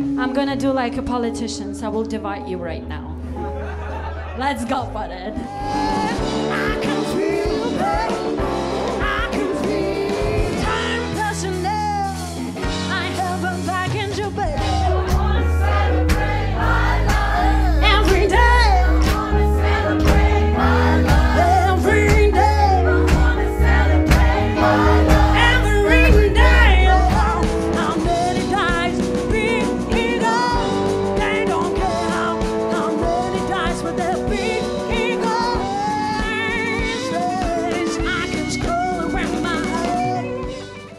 I'm gonna do like a politician, so I will divide you right now. Let's go for it.